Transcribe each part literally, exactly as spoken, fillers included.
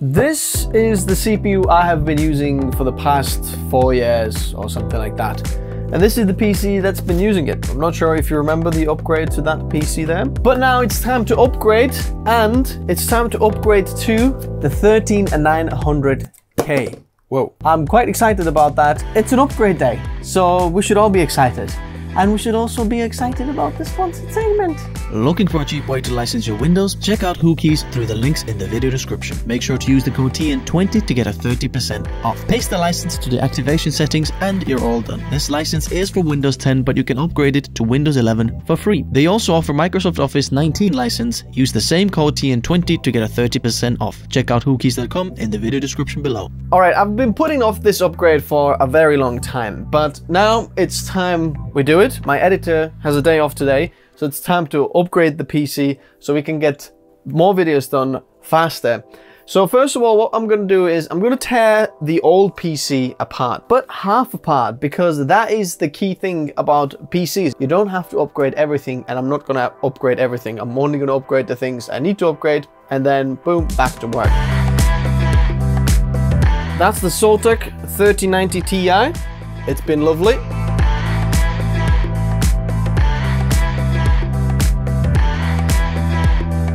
This is the C P U I have been using for the past four years or something like that. And this is the P C that's been using it. I'm not sure if you remember the upgrade to that P C there. But now it's time to upgrade, and it's time to upgrade to the thirteen nine hundred K. Whoa. I'm quite excited about that. It's an upgrade day, so we should all be excited. And we should also be excited about this entertainment. Looking for a cheap way to license your Windows? Check out whokeys through the links in the video description. Make sure to use the code T N twenty to get a thirty percent off. Paste the license to the activation settings and you're all done. This license is for Windows ten, but you can upgrade it to Windows eleven for free. They also offer Microsoft Office nineteen license. Use the same code T N twenty to get a thirty percent off. Check out whokeys dot com in the video description below. Alright, I've been putting off this upgrade for a very long time, but now it's time we do it. My editor has a day off today, so it's time to upgrade the P C so we can get more videos done faster. So first of all, what I'm going to do is I'm going to tear the old P C apart, but half apart, because that is the key thing about P Cs. You don't have to upgrade everything, and I'm not going to upgrade everything. I'm only going to upgrade the things I need to upgrade, and then boom, back to work. That's the Soltek thirty ninety T I. It's been lovely.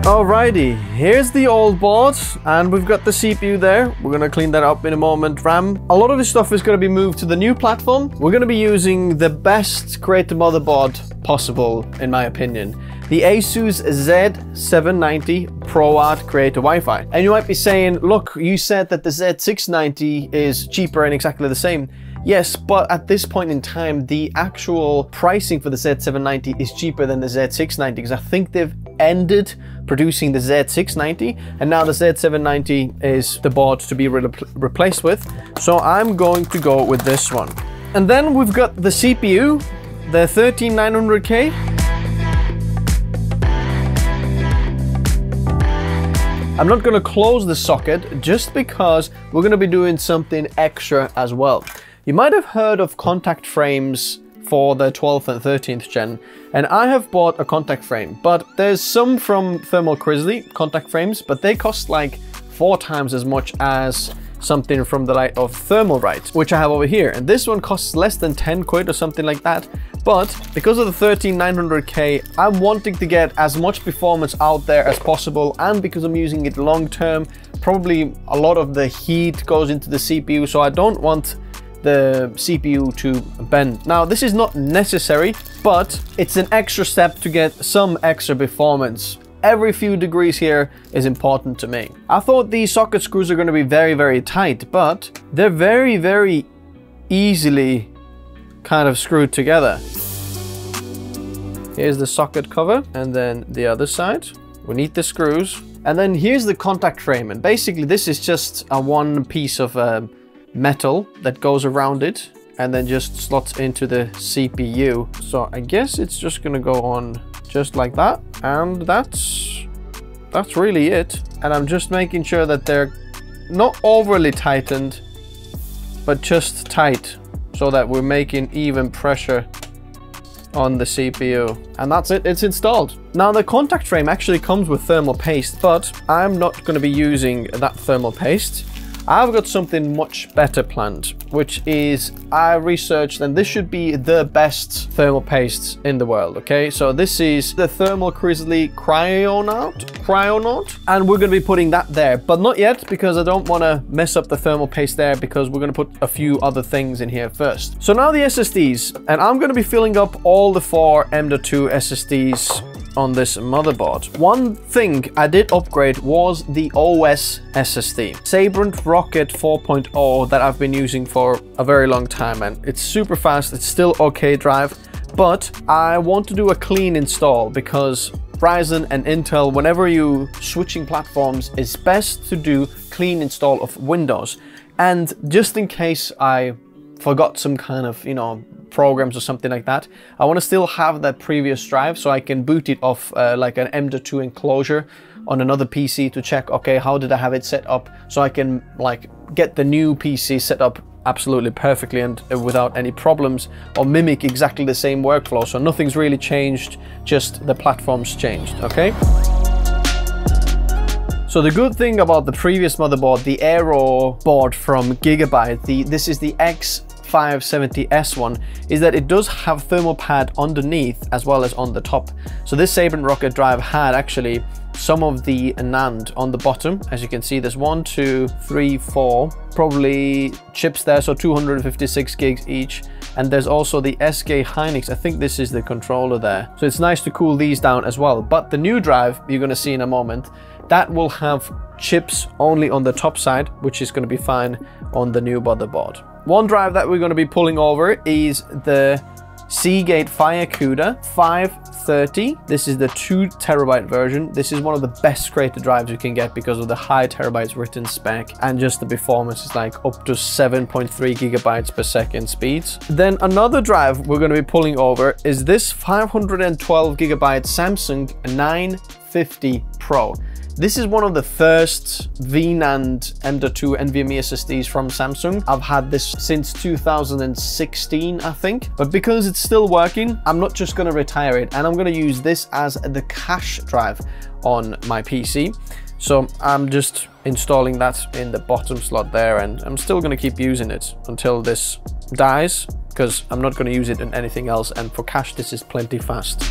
Alrighty, here's the old board, and we've got the C P U there. We're gonna clean that up in a moment. RAM, a lot of this stuff is gonna be moved to the new platform. We're gonna be using the best creator motherboard possible, in my opinion. The Asus Z seven ninety ProArt Creator Wi-Fi. And you might be saying, look, you said that the Z six ninety is cheaper and exactly the same. Yes, but at this point in time, the actual pricing for the Z seven ninety is cheaper than the Z six ninety, because I think they've ended producing the Z six ninety, and now the Z seven ninety is the board to be re replaced with. So I'm going to go with this one. And then we've got the C P U, the thirteen nine hundred K. I'm not going to close the socket just because we're going to be doing something extra as well. You might have heard of contact frames for the twelfth and thirteenth gen, and I have bought a contact frame, but there's some from Thermal Grizzly contact frames, but they cost like four times as much as something from the light of Thermalright, which I have over here, and this one costs less than ten quid or something like that. But because of the thirteen nine hundred K, I'm wanting to get as much performance out there as possible, and because I'm using it long term, probably a lot of the heat goes into the C P U, so I don't want the C P U to bend. Now, this is not necessary, but it's an extra step to get some extra performance. Every few degrees here is important to me. I thought these socket screws are going to be very, very tight, but they're very, very easily kind of screwed together. Here's the socket cover, and then the other side. We need the screws. And then here's the contact frame. And basically, this is just a one piece of um, metal that goes around it and then just slots into the C P U. So I guess it's just gonna go on just like that, and that's that's really it. And I'm just making sure that they're not overly tightened, but just tight, so that we're making even pressure on the C P U. And that's it, it's installed. Now, the contact frame actually comes with thermal paste, but I'm not going to be using that thermal paste. I've got something much better planned, which is I researched, and this should be the best thermal pastes in the world, okay? So this is the Thermal Grizzly Cryonaut, Cryonaut, and we're going to be putting that there, but not yet, because I don't want to mess up the thermal paste there, because we're going to put a few other things in here first. So now the S S Ds, and I'm going to be filling up all the four M dot two S S Ds on this motherboard. One thing I did upgrade was the O S S S D, Sabrent Rocket four point oh, that I've been using for a very long time, and it's super fast. It's still okay drive, but I want to do a clean install, because Ryzen and Intel, whenever you switching platforms, it's best to do clean install of Windows. And just in case I forgot some kind of, you know, programs or something like that, I want to still have that previous drive, so I can boot it off uh, like an M dot two enclosure on another P C to check, okay, how did I have it set up, so I can like get the new P C set up absolutely perfectly and uh, without any problems, or mimic exactly the same workflow. So nothing's really changed, just the platform's changed, okay? So the good thing about the previous motherboard, the Aero board from Gigabyte, the, this is the X five seventy S one, is that it does have thermal pad underneath as well as on the top. So this Sabrent Rocket drive had actually some of the NAND on the bottom. As you can see, there's one, two, three, four, probably chips there, so two hundred fifty-six gigs each. And there's also the S K Hynix, I think this is the controller there. So it's nice to cool these down as well. But the new drive, you're gonna see in a moment, that will have chips only on the top side, which is gonna be fine on the new motherboard. One drive that we're gonna be pulling over is the Seagate Firecuda five thirty. This is the two terabyte version. This is one of the best creator drives you can get because of the high terabytes written spec and just the performance is like up to seven point three gigabytes per second speeds. Then another drive we're going to be pulling over is this five hundred twelve gigabyte Samsung nine fifty Pro. This is one of the first V NAND M dot two NVMe S S Ds from Samsung. I've had this since two thousand sixteen, I think. But because it's still working, I'm not just going to retire it. And I'm going to use this as the cache drive on my P C. So I'm just installing that in the bottom slot there. And I'm still going to keep using it until this dies, because I'm not going to use it in anything else. And for cache, this is plenty fast.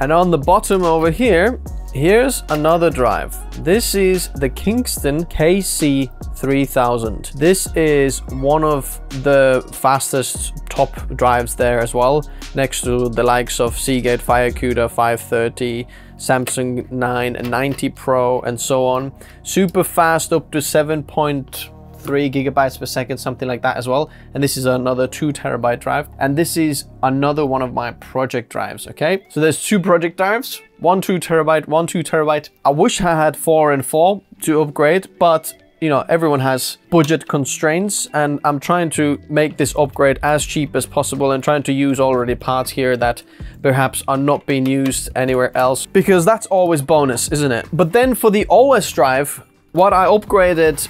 And on the bottom over here, here's another drive. This is the Kingston K C three thousand. This is one of the fastest top drives there as well, next to the likes of Seagate Firecuda five thirty, Samsung nine ninety Pro, and so on. Super fast, up to seven point three gigabytes per second, something like that as well. And this is another two terabyte drive. And this is another one of my project drives, okay? So there's two project drives, one two terabyte, one two terabyte. I wish I had four and four to upgrade, but you know, everyone has budget constraints and I'm trying to make this upgrade as cheap as possible and trying to use already parts here that perhaps are not being used anywhere else, because that's always bonus, isn't it? But then for the O S drive, what I upgraded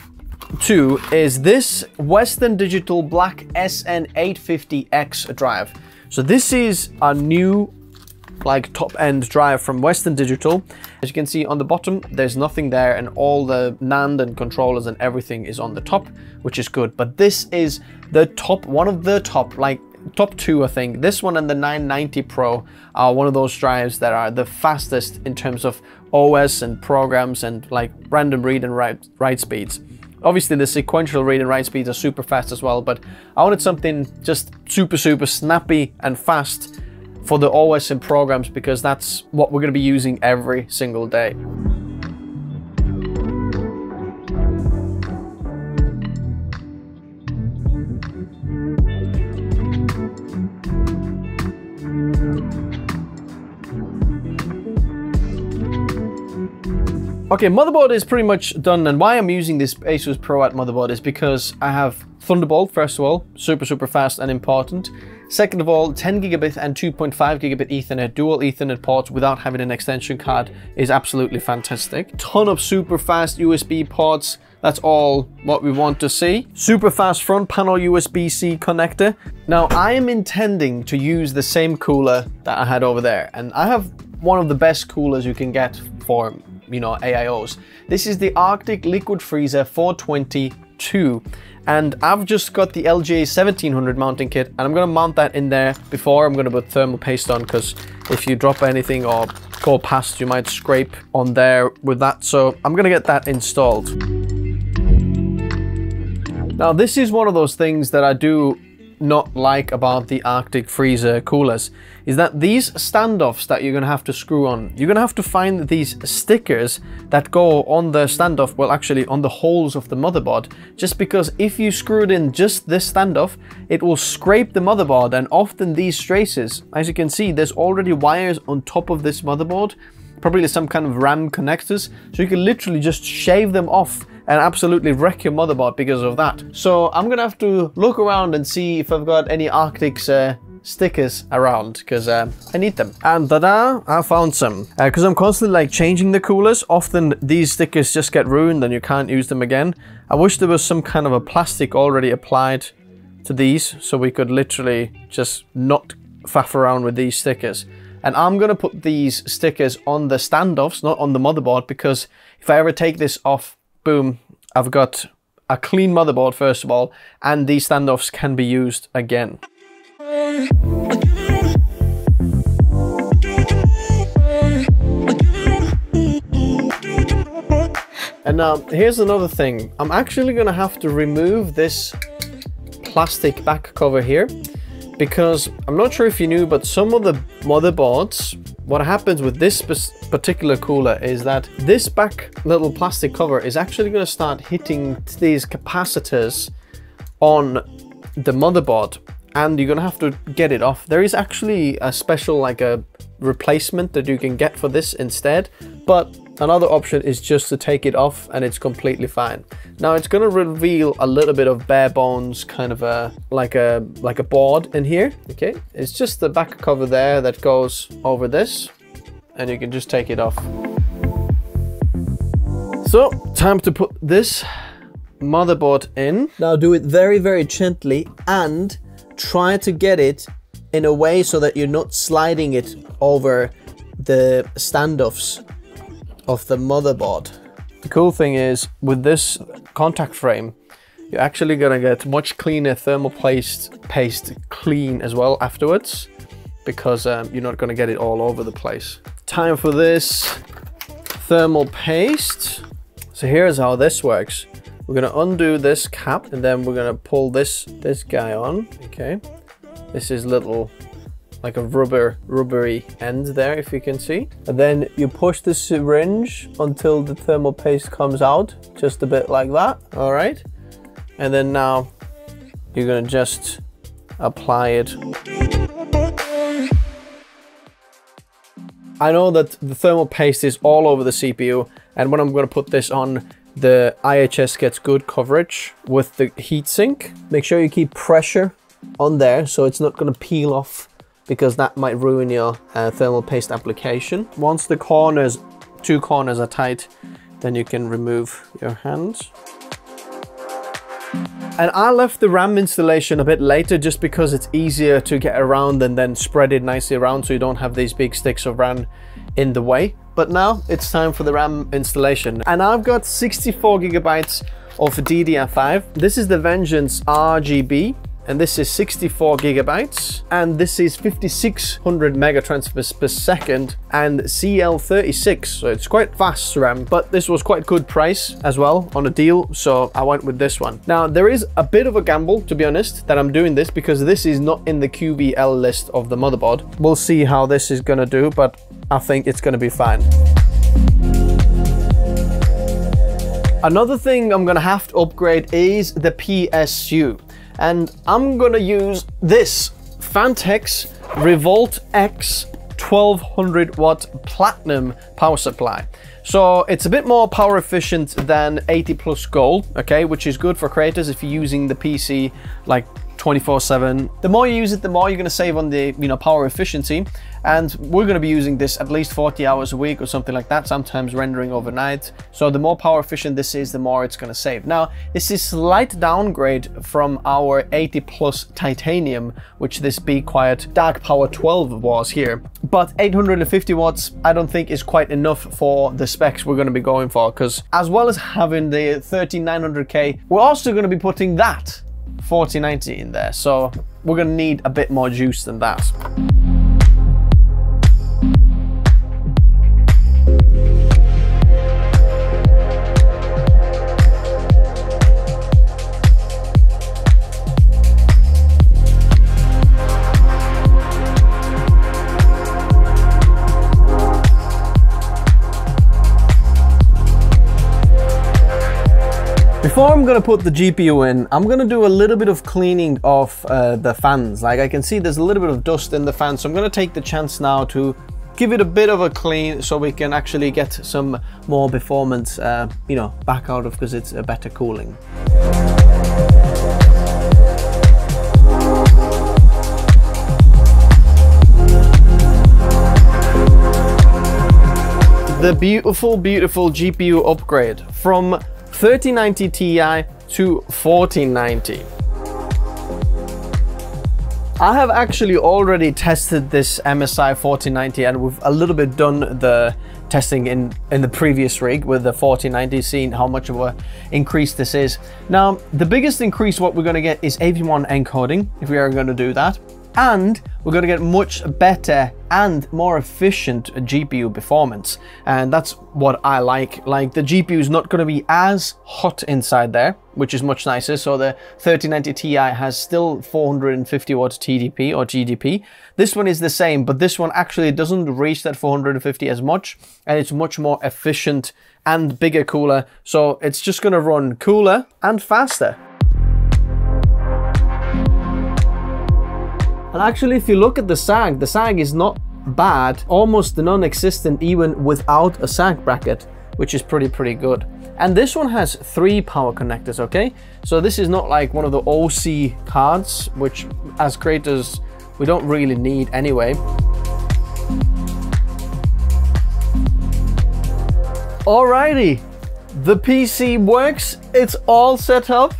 two is this Western Digital Black S N eight fifty X drive. So this is a new like top-end drive from Western Digital. As you can see on the bottom, there's nothing there and all the NAND and controllers and everything is on the top, which is good. But this is the top, one of the top, like top two, I think. This one and the nine ninety Pro are one of those drives that are the fastest in terms of O S and programs and like random read and write, write speeds. Obviously the sequential read and write speeds are super fast as well, but I wanted something just super, super snappy and fast for the O S and programs, because that's what we're gonna be using every single day. Okay, motherboard is pretty much done, and why I'm using this Asus ProArt motherboard is because I have Thunderbolt, first of all, super, super fast and important. Second of all, ten gigabit and two point five gigabit Ethernet, dual Ethernet ports without having an extension card is absolutely fantastic. Ton of super fast U S B ports, that's all what we want to see. Super fast front panel U S B C connector. Now, I am intending to use the same cooler that I had over there, and I have one of the best coolers you can get for, you know, A I Os. This is the Arctic liquid freezer four twenty-two, and I've just got the L G A seventeen hundred mounting kit, and I'm going to mount that in there before I'm going to put thermal paste on, because if you drop anything or go past, you might scrape on there with that. So I'm going to get that installed. Now, this is one of those things that I do not like about the Arctic freezer coolers, is that these standoffs that you're gonna have to screw on, you're gonna have to find these stickers that go on the standoff, well actually on the holes of the motherboard, just because if you screwed in just this standoff, it will scrape the motherboard, and often these traces, as you can see, there's already wires on top of this motherboard, probably some kind of RAM connectors, so you can literally just shave them off and absolutely wreck your motherboard because of that. So I'm gonna have to look around and see if I've got any Arctic uh, stickers around, because uh, I need them. And ta-da, I found some. Because uh, I'm constantly like changing the coolers, often these stickers just get ruined and you can't use them again. I wish there was some kind of a plastic already applied to these, so we could literally just not faff around with these stickers. And I'm going to put these stickers on the standoffs, not on the motherboard, because if I ever take this off, boom, I've got a clean motherboard, first of all, and these standoffs can be used again. And now, here's another thing. I'm actually going to have to remove this plastic back cover here, because I'm not sure if you knew, but some of the motherboards, what happens with this particular cooler is that this back little plastic cover is actually going to start hitting these capacitors on the motherboard, and you're going to have to get it off. There is actually a special, like a replacement that you can get for this instead, but another option is just to take it off and it's completely fine. Now it's going to reveal a little bit of bare bones kind of a like a like a board in here. Okay, it's just the back cover there that goes over this, and you can just take it off. So time to put this motherboard in. Now do it very very gently and try to get it in a way so that you're not sliding it over the standoffs of the motherboard. The cool thing is, with this contact frame, you're actually gonna get much cleaner thermal paste, paste clean as well afterwards, because um, you're not gonna get it all over the place. Time for this thermal paste. So here's how this works. We're gonna undo this cap, and then we're gonna pull this this guy on. Okay, this is little, like a rubber, rubbery end there, if you can see. And then you push the syringe until the thermal paste comes out, just a bit like that, all right? And then now you're gonna just apply it. I know that the thermal paste is all over the C P U, and when I'm gonna put this on, the I H S gets good coverage with the heatsink. Make sure you keep pressure on there so it's not gonna peel off, because that might ruin your uh, thermal paste application. Once the corners, two corners are tight, then you can remove your hands. And I left the RAM installation a bit later just because it's easier to get around and then spread it nicely around so you don't have these big sticks of RAM in the way. But now it's time for the RAM installation. And I've got sixty-four gigabytes of D D R five. This is the Vengeance R G B. And this is sixty-four gigabytes, and this is fifty-six hundred mega transfers per second and C L thirty-six, so it's quite fast RAM, but this was quite good price as well on a deal, so I went with this one. Now there is a bit of a gamble, to be honest, that I'm doing this, because this is not in the Q B L list of the motherboard. We'll see how this is gonna do, but I think it's gonna be fine. Another thing I'm gonna have to upgrade is the P S U. And I'm gonna use this Phanteks Revolt X twelve hundred watt platinum power supply. So it's a bit more power efficient than eighty plus gold, okay, which is good for creators if you're using the P C like twenty-four seven. The more you use it, the more you're gonna save on the, you know, power efficiency. And we're gonna be using this at least forty hours a week or something like that, sometimes rendering overnight. So the more power efficient this is, the more it's gonna save. Now, this is a slight downgrade from our eighty plus titanium, which this Be Quiet Dark Power twelve was here. But eight hundred fifty watts, I don't think is quite enough for the specs we're gonna be going for, because as well as having the thirteen nine hundred K, we're also gonna be putting that forty ninety in there, so we're gonna need a bit more juice than that. Before I'm gonna put the G P U in, I'm gonna do a little bit of cleaning of uh, the fans. Like I can see there's a little bit of dust in the fan, so I'm gonna take the chance now to give it a bit of a clean so we can actually get some more performance, uh, you know, back out of, because it's a better cooling. The beautiful, beautiful G P U upgrade from thirty ninety Ti to fourteen ninety. I have actually already tested this M S I fourteen ninety, and we've a little bit done the testing in, in the previous rig with the fourteen ninety, seeing how much of an increase this is. Now, the biggest increase what we're gonna get is A V one encoding, if we are gonna do that. And we're gonna get much better and more efficient G P U performance. And that's what I like. Like, the G P U is not gonna be as hot inside there, which is much nicer. So the thirty ninety Ti has still four hundred fifty watts T D P or G D P. This one is the same, but this one actually doesn't reach that four hundred fifty as much, and it's much more efficient and bigger cooler. So it's just gonna run cooler and faster. And actually, if you look at the sag, the sag is not bad, almost non-existent even without a sag bracket, which is pretty, pretty good. And this one has three power connectors, okay? So this is not like one of the O C cards, which as creators, we don't really need anyway. Alrighty, the P C works, it's all set up,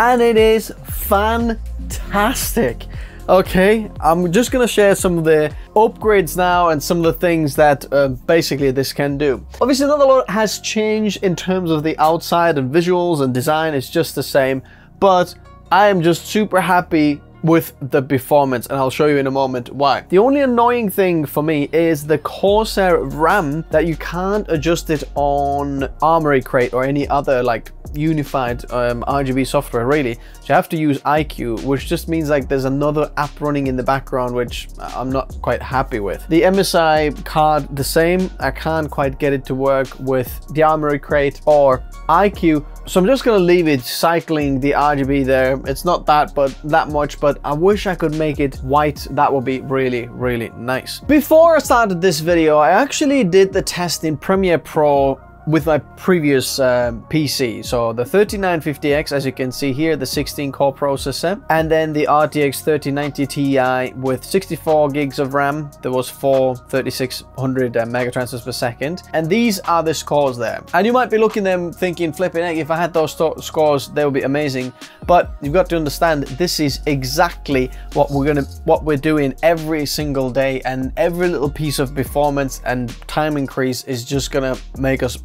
and it is fantastic. Okay, I'm just gonna share some of the upgrades now and some of the things that uh, basically this can do. Obviously, not a lot has changed in terms of the outside and visuals and design, it's just the same, but I am just super happy with the performance, and I'll show you in a moment why. The only annoying thing for me is the Corsair RAM, that you can't adjust it on Armory Crate or any other like unified um, R G B software really. So you have to use I Q, which just means like there's another app running in the background, which I'm not quite happy with. The M S I card, the same. I can't quite get it to work with the Armory Crate or I Q. So I'm just gonna leave it cycling the R G B there. It's not that, but that much, but I wish I could make it white. That would be really, really nice. Before I started this video, I actually did the test in Premiere Pro with my previous um, P C. So the thirty nine fifty X, as you can see here, the sixteen core processor, and then the R T X thirty ninety Ti with sixty four gigs of RAM. There was four thirty six hundred uh, megatransfers per second. And these are the scores there. And you might be looking at them thinking, flipping heck, if I had those scores, they would be amazing. But you've got to understand, this is exactly what we're gonna, what we're doing every single day, and every little piece of performance and time increase is just gonna make us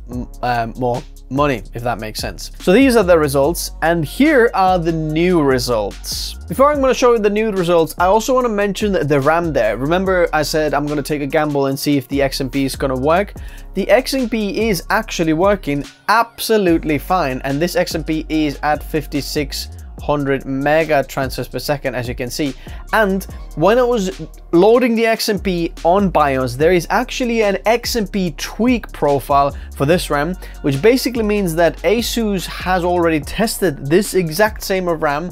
Um, more money, if that makes sense. So these are the results, and here are the new results. Before I'm going to show you the new results, I also want to mention the RAM there. Remember I said I'm going to take a gamble and see if the X M P is going to work. The X M P is actually working absolutely fine, and this X M P is at fifty six hundred mega transfers per second, as you can see. And when I was loading the X M P on BIOS, there is actually an X M P tweak profile for this RAM, which basically means that Asus has already tested this exact same RAM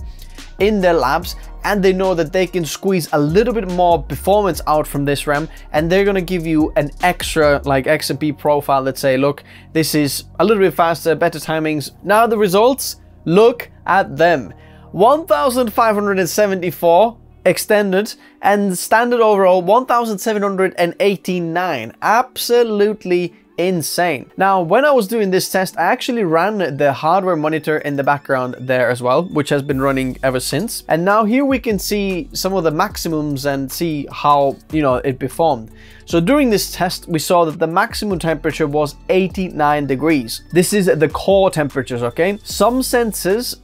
in their labs, and they know that they can squeeze a little bit more performance out from this RAM, and they're gonna give you an extra like X M P profile that say, look, this is a little bit faster, better timings. Now the results, look at them. one thousand five hundred seventy four extended, and standard overall one thousand seven hundred eighty nine. Absolutely insane. Now, when I was doing this test, I actually ran the hardware monitor in the background there as well, which has been running ever since. And now here we can see some of the maximums and see how, you know, it performed. So during this test, we saw that the maximum temperature was eighty nine degrees. This is the core temperatures, okay? Some sensors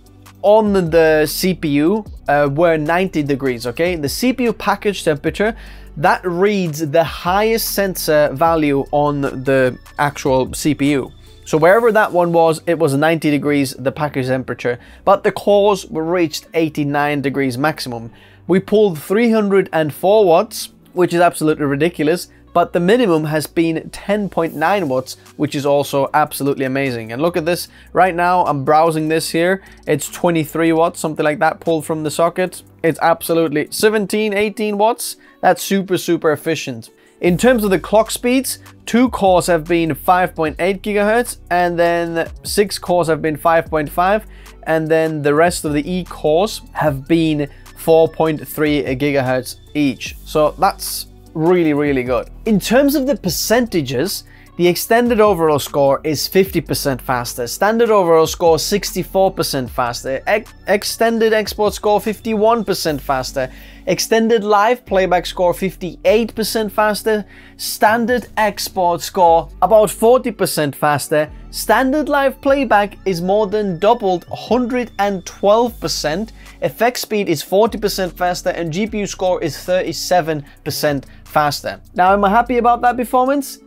on the C P U uh, were ninety degrees, okay? The C P U package temperature, that reads the highest sensor value on the actual C P U. So wherever that one was, it was ninety degrees, the package temperature, but the cores were reached eighty nine degrees maximum. We pulled three hundred four watts, which is absolutely ridiculous, but the minimum has been ten point nine watts, which is also absolutely amazing. And look at this right now, I'm browsing this here. It's twenty three watts, something like that, pulled from the socket. It's absolutely seventeen, eighteen watts. That's super, super efficient. In terms of the clock speeds, two cores have been five point eight gigahertz, and then six cores have been five point five, and then the rest of the E cores have been four point three gigahertz each. So that's really, really good. In terms of the percentages, The extended overall score is fifty percent faster, standard overall score sixty-four percent faster, ex extended export score fifty-one percent faster, extended live playback score fifty-eight percent faster, standard export score about forty percent faster, standard live playback is more than doubled, one hundred twelve percent, effect speed is forty percent faster, and G P U score is thirty-seven percent faster. Now, am I happy about that performance?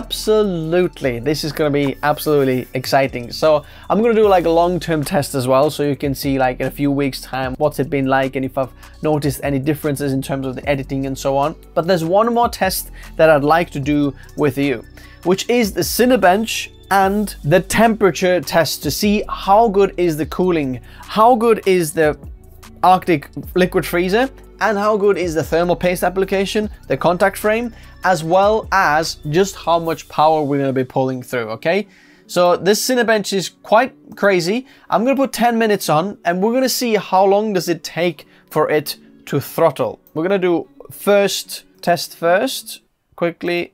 Absolutely. This is going to be absolutely exciting. So I'm going to do like a long-term test as well, so you can see like in a few weeks time what's it been like and if I've noticed any differences in terms of the editing and so on. But there's one more test that I'd like to do with you, which is the Cinebench and the temperature test to see how good is the cooling, how good is the Arctic liquid freezer, and how good is the thermal paste application, the contact frame, as well as just how much power we're going to be pulling through, okay? So this Cinebench is quite crazy. I'm going to put ten minutes on, and we're going to see how long does it take for it to throttle. We're going to do first test first, quickly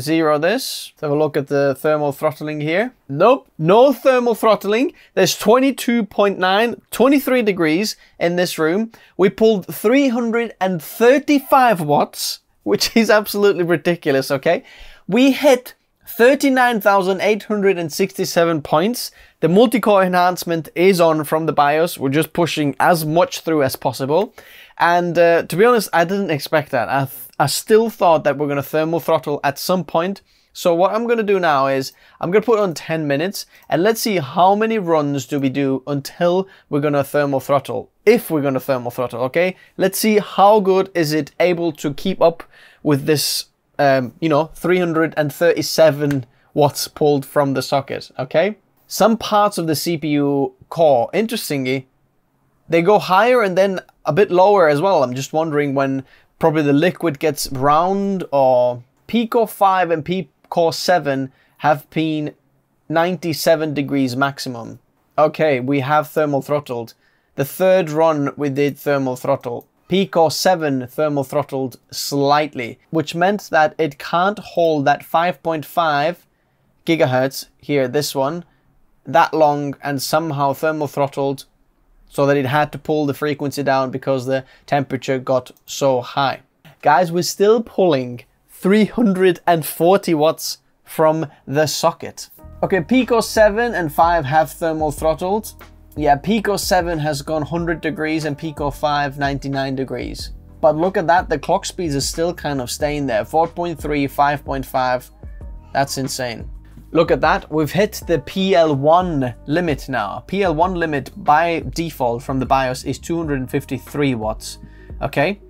zero this. Let's have a look at the thermal throttling here. Nope, no thermal throttling. There's twenty-two point nine, twenty-three degrees in this room. We pulled three hundred thirty-five watts, which is absolutely ridiculous, okay? We hit thirty-nine thousand eight hundred sixty-seven points. The multi-core enhancement is on from the BIOS. We're just pushing as much through as possible. And uh, to be honest, I didn't expect that. I, th I still thought that we're going to thermal throttle at some point. So what I'm going to do now is I'm going to put on ten minutes and let's see how many runs do we do until we're going to thermal throttle. If we're going to thermal throttle, okay? Let's see how good is it able to keep up with this Um, you know, three hundred thirty-seven watts pulled from the socket, okay? Some parts of the C P U core, interestingly, they go higher and then a bit lower as well. I'm just wondering when probably the liquid gets round, or P core five and P core seven have been ninety-seven degrees maximum. Okay, we have thermal throttled. The third run we did thermal throttle. P core seven thermal throttled slightly, which meant that it can't hold that five point five gigahertz here, this one, that long, and somehow thermal throttled so that it had to pull the frequency down because the temperature got so high. Guys, we're still pulling three hundred forty watts from the socket. Okay, P core seven and five have thermal throttled. Yeah, P core seven has gone one hundred degrees and P core five ninety-nine degrees. But look at that, the clock speeds are still kind of staying there. four point three, five point five, that's insane. Look at that, we've hit the P L one limit now. P L one limit by default from the BIOS is two hundred fifty-three watts, okay?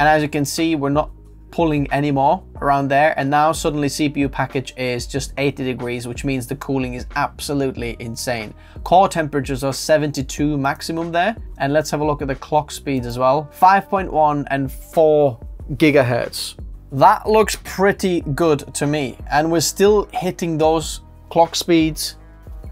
And as you can see, we're not pulling anymore around there. And now suddenly C P U package is just eighty degrees, which means the cooling is absolutely insane. Core temperatures are seventy-two maximum there. And let's have a look at the clock speeds as well. five point one and four gigahertz. That looks pretty good to me. And we're still hitting those clock speeds.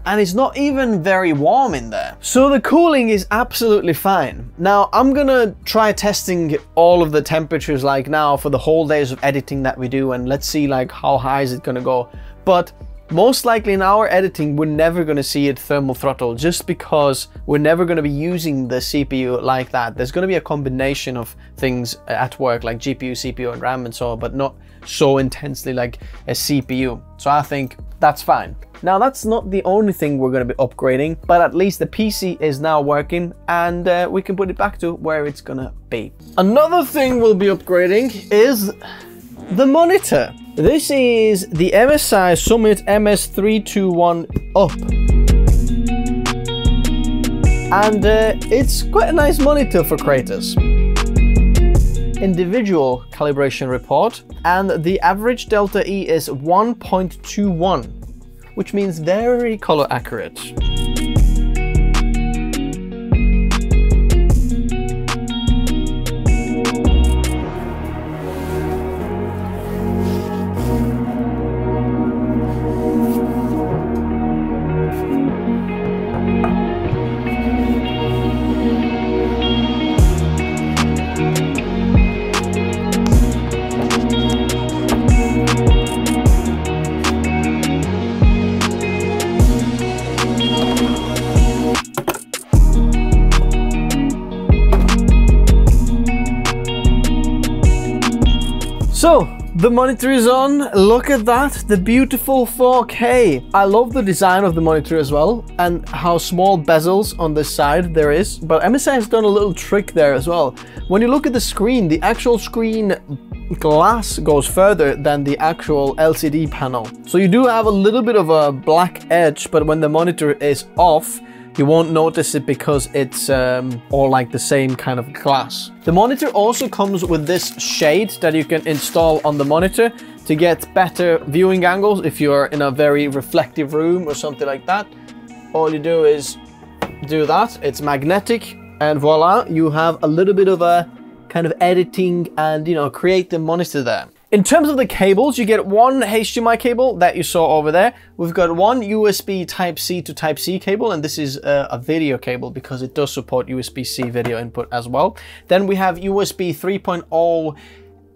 And it's not even very warm in there. So the cooling is absolutely fine. Now I'm gonna try testing all of the temperatures like now for the whole days of editing that we do, and let's see like how high is it gonna go. But most likely in our editing, we're never gonna see it thermal throttle just because we're never gonna be using the C P U like that. There's gonna be a combination of things at work like G P U, C P U and RAM and so on, but not so intensely like a C P U. So I think that's fine. Now that's not the only thing we're going to be upgrading, but at least the P C is now working and uh, we can put it back to where it's going to be. Another thing we'll be upgrading is the monitor. This is the M S I Summit M S three twenty-one U P. And uh, it's quite a nice monitor for creators. Individual calibration report, and the average delta E is one point two one. Which means very color accurate. So the monitor is on, look at that, the beautiful four K. I love the design of the monitor as well and how small bezels on this side there is, but M S I has done a little trick there as well. When you look at the screen, the actual screen glass goes further than the actual L C D panel. So you do have a little bit of a black edge, but when the monitor is off, you won't notice it because it's um, all like the same kind of glass. The monitor also comes with this shade that you can install on the monitor to get better viewing angles. If you're in a very reflective room or something like that, all you do is do that. It's magnetic, and voila, you have a little bit of a kind of editing and, you know, create the monitor there. In terms of the cables, you get one H D M I cable that you saw over there. We've got one U S B Type-C to Type-C cable, and this is a, a video cable because it does support U S B-C video input as well. Then we have U S B three point oh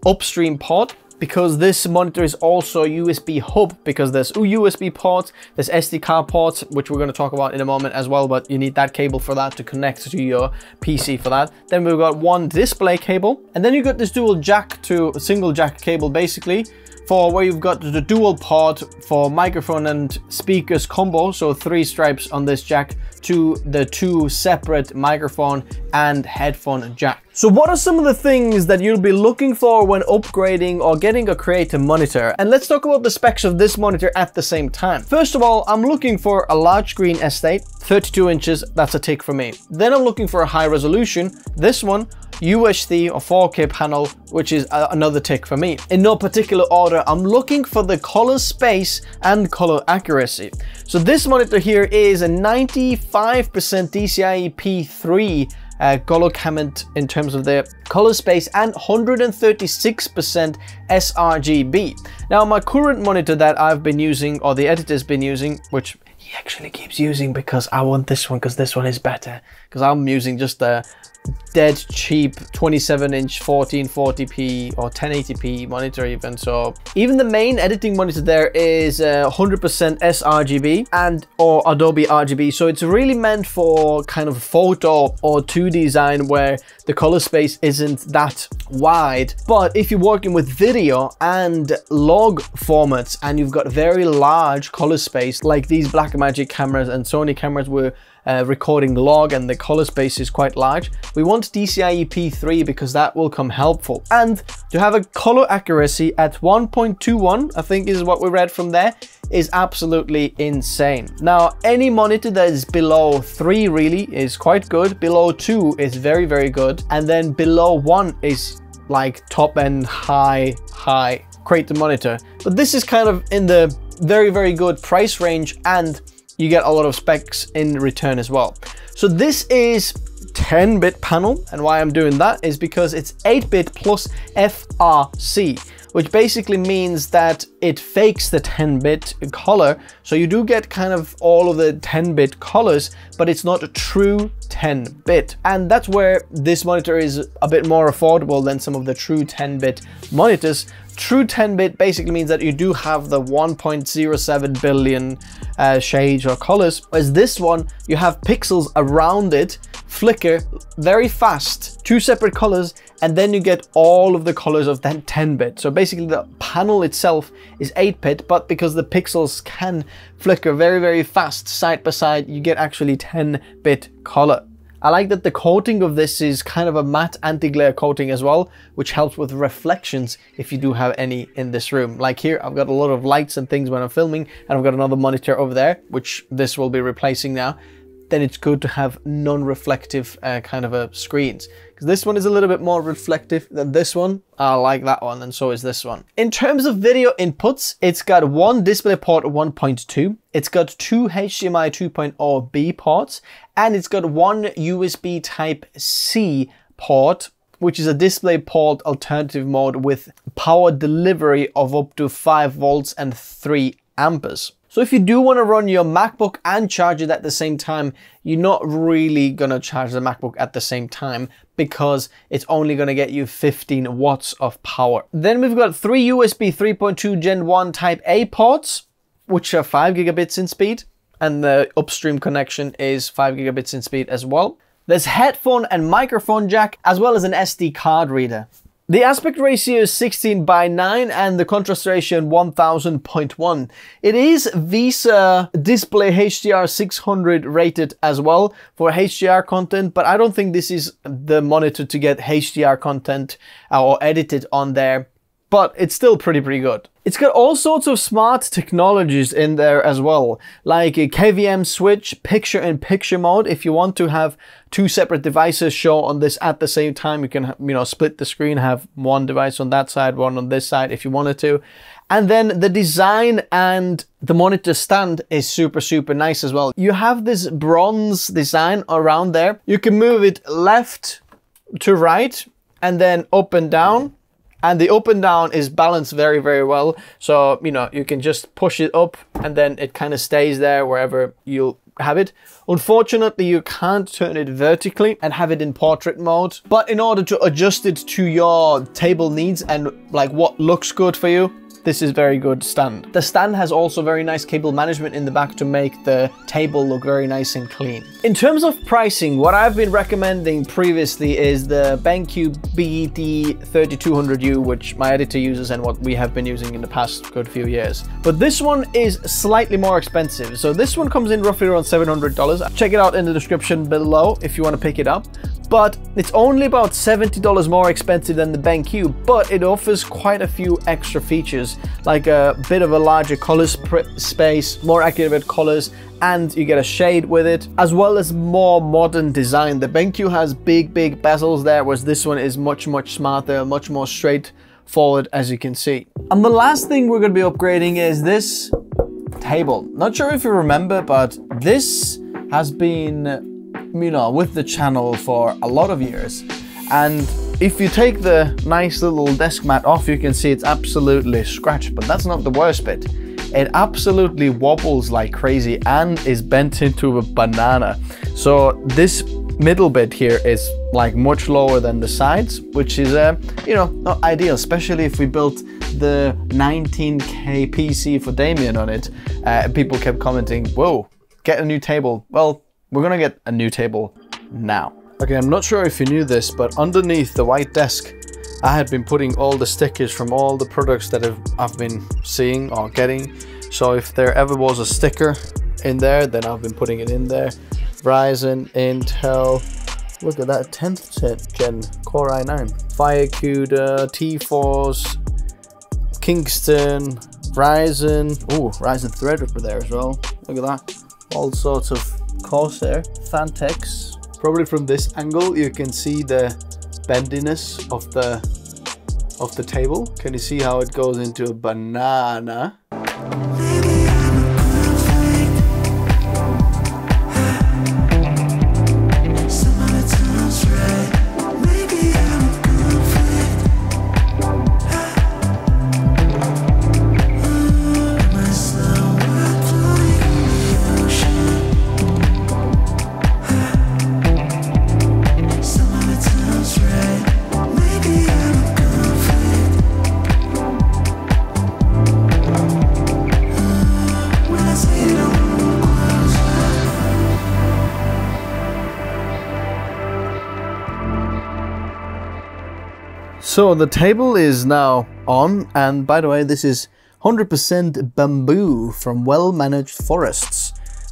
upstream port, because this monitor is also U S B hub, because there's U S B ports, there's S D card ports, which we're going to talk about in a moment as well, but you need that cable for that to connect to your P C for that. Then we've got one display cable, and then you've got this dual jack to single jack cable, basically, for where you've got the dual port for microphone and speakers combo, so three stripes on this jack to the two separate microphone and headphone jack. So what are some of the things that you'll be looking for when upgrading or getting a creator monitor? And let's talk about the specs of this monitor at the same time. First of all, I'm looking for a large screen estate, thirty-two inches, that's a tick for me. Then I'm looking for a high resolution, this one, U H D or four K panel, which is another tick for me. In no particular order, I'm looking for the color space and color accuracy. So this monitor here is a ninety-five percent D C I P three Uh, color gamut in terms of their color space and one hundred thirty-six percent sRGB. Now my current monitor that I've been using, or the editor's been using, which he actually keeps using because I want this one because this one is better, because I'm using just the dead cheap twenty-seven inch fourteen forty p or ten eighty p monitor even. So even the main editing monitor there is one hundred percent uh, sRGB and or Adobe R G B. So it's really meant for kind of photo or two D design where the color space isn't that wide. But if you're working with video and log formats and you've got very large color space like these Blackmagic cameras and Sony cameras were Uh, recording log and the color space is quite large, we want D C I P three because that will come helpful. And to have a color accuracy at one point two one, I think is what we read from there, is absolutely insane. Now, any monitor that is below three really is quite good. Below two is very, very good. And then below one is like top end high, high creator monitor. But this is kind of in the very, very good price range, and you get a lot of specs in return as well. So this is ten bit panel, and why I'm doing that is because it's eight bit plus F R C, which basically means that it fakes the ten bit color. So you do get kind of all of the ten bit colors, but it's not a true ten bit. And that's where this monitor is a bit more affordable than some of the true ten bit monitors. True ten bit basically means that you do have the one point oh seven billion uh, shades or colors, whereas this one, you have pixels around it, flicker very fast, two separate colors, and then you get all of the colors of that ten bit. So basically the panel itself is eight bit, but because the pixels can flicker very, very fast side by side, you get actually ten bit color. I like that the coating of this is kind of a matte anti-glare coating as well, which helps with reflections if you do have any in this room. Like here, I've got a lot of lights and things when I'm filming, and I've got another monitor over there, which this will be replacing now. Then it's good to have non-reflective uh, kind of a screens. Because this one is a little bit more reflective than this one. I like that one, and so is this one. In terms of video inputs, it's got one DisplayPort one point two, it's got two H D M I two point oh B ports, and it's got one U S B Type-C port, which is a DisplayPort alternative mode with power delivery of up to five volts and three amperes. So if you do want to run your MacBook and charge it at the same time, you're not really going to charge the MacBook at the same time because it's only going to get you fifteen watts of power. Then we've got three U S B three point two Gen one Type A ports, which are five gigabits in speed, and the upstream connection is five gigabits in speed as well. There's headphone and microphone jack, as well as an S D card reader. The aspect ratio is sixteen by nine and the contrast ratio one thousand point one. It is Visa Display H D R six hundred rated as well for H D R content, but I don't think this is the monitor to get H D R content or edited on there, but it's still pretty, pretty good. It's got all sorts of smart technologies in there as well, like a K V M switch, picture-in-picture mode. If you want to have two separate devices show on this at the same time, you can, you know, split the screen, have one device on that side, one on this side if you wanted to. And then the design and the monitor stand is super, super nice as well. You have this bronze design around there. You can move it left to right and then up and down. And the up and down is balanced very, very well. So, you know, you can just push it up and then it kind of stays there wherever you'll have it. Unfortunately, you can't turn it vertically and have it in portrait mode. But in order to adjust it to your table needs and like what looks good for you, this is very good stand. The stand has also very nice cable management in the back to make the table look very nice and clean. In terms of pricing, what I've been recommending previously is the BenQ B T thirty-two hundred U, which my editor uses and what we have been using in the past good few years. But this one is slightly more expensive. So this one comes in roughly around seven hundred dollars. Check it out in the description below if you want to pick it up. But it's only about seventy dollars more expensive than the BenQ, but it offers quite a few extra features, like a bit of a larger color space, more accurate colors, and you get a shade with it, as well as more modern design. The BenQ has big, big bezels there, whereas this one is much, much smarter, much more straightforward, as you can see. And the last thing we're gonna be upgrading is this table. Not sure if you remember, but this has been, you know, with the channel for a lot of years, and if you take the nice little desk mat off, you can see it's absolutely scratched. But that's not the worst bit. It absolutely wobbles like crazy and is bent into a banana. So this middle bit here is like much lower than the sides, which is uh, you know, not ideal, especially if we built the nineteen K P C for Damien on it. Uh, people kept commenting, whoa, get a new table. Well, we're gonna get a new table now. Okay, I'm not sure if you knew this, but underneath the white desk, I had been putting all the stickers from all the products that have, I've been seeing or getting. So if there ever was a sticker in there, then I've been putting it in there. Ryzen, Intel, look at that, tenth gen Core i nine, Firecuda, T-Force, Kingston, Ryzen, ooh, Ryzen Threadripper there as well. Look at that, all sorts of Corsair, Phanteks. Probably from this angle you can see the bendiness of the of the table. Can you see how it goes into a banana? So the table is now on, and by the way, this is one hundred percent bamboo from well-managed forests.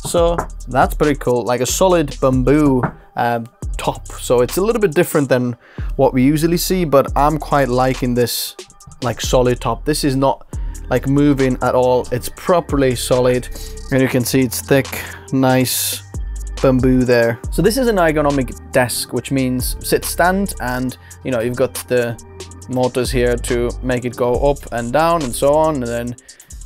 So that's pretty cool, like a solid bamboo uh, top. So it's a little bit different than what we usually see, but I'm quite liking this like solid top. This is not like moving at all. It's properly solid, and you can see it's thick, nice bamboo there. So this is an ergonomic desk, which means sit stand, and you know, you've got the motors here to make it go up and down and so on, and then,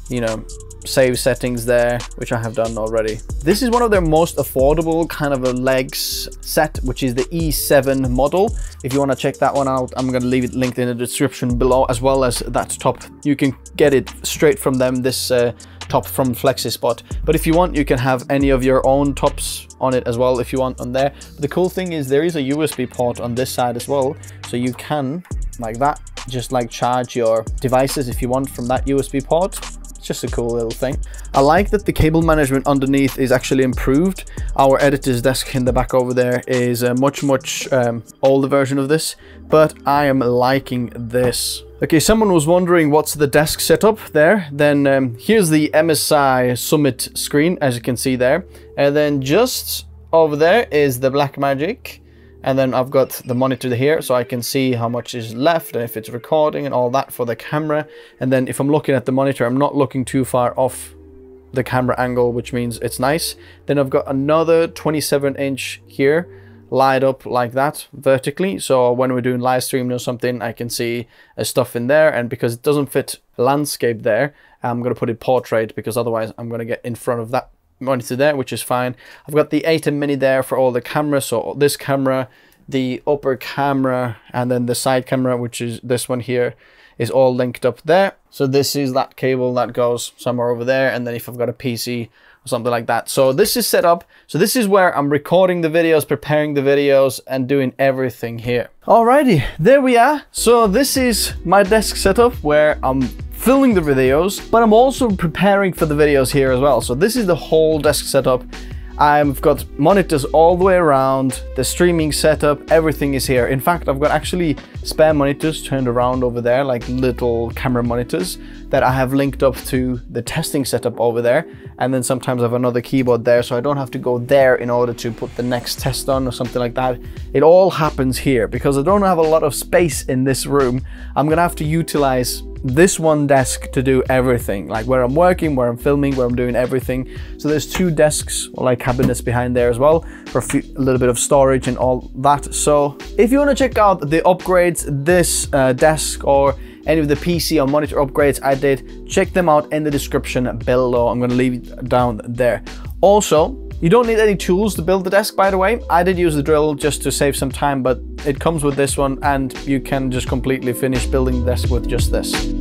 you know, save settings there, which I have done already. This is one of their most affordable kind of a legs set, which is the E seven model. If you want to check that one out, I'm going to leave it linked in the description below, as well as that top. You can get it straight from them, this uh, top from FlexiSpot. But if you want, you can have any of your own tops on it as well if you want on there. But the cool thing is there is a U S B port on this side as well, so you can, like that, just like charge your devices if you want from that U S B port. just a cool little thing. I like that the cable management underneath is actually improved. Our editor's desk in the back over there is a much, much um, older version of this, but I am liking this. Okay, someone was wondering what's the desk setup there. Then um, here's the M S I Summit screen, as you can see there. And then just over there is the Blackmagic. And then I've got the monitor here, so I can see how much is left and if it's recording and all that for the camera. And then if I'm looking at the monitor, I'm not looking too far off the camera angle, which means it's nice. Then I've got another twenty-seven inch here, light up like that vertically, so when we're doing live streaming or something, I can see uh, stuff in there. And because it doesn't fit landscape there, I'm going to put it portrait, because otherwise I'm going to get in front of that monitor there, which is fine. I've got the ATEM Mini there for all the cameras, so this camera, the upper camera, and then the side camera, which is this one here, is all linked up there. So this is that cable that goes somewhere over there, and then if I've got a P C or something like that. So this is set up. So this is where I'm recording the videos, preparing the videos, and doing everything here. Alrighty, there we are. So this is my desk setup where I'm filming the videos, but I'm also preparing for the videos here as well. So this is the whole desk setup. I've got monitors all the way around, the streaming setup, everything is here. In fact, I've got actually spare monitors turned around over there, like little camera monitors that I have linked up to the testing setup over there. And then sometimes I have another keyboard there, so I don't have to go there in order to put the next test on or something like that. It all happens here. Because I don't have a lot of space in this room, I'm gonna have to utilize this one desk to do everything, like where I'm working, where I'm filming, where I'm doing everything. So there's two desks, like cabinets behind there as well, for a, few, a little bit of storage and all that. So if you want to check out the upgrades, this uh, desk or any of the P C or monitor upgrades I did, check them out in the description below. I'm going to leave it down there. Also, you don't need any tools to build the desk, by the way. I did use the drill just to save some time, but it comes with this one, and you can just completely finish building the desk with just this.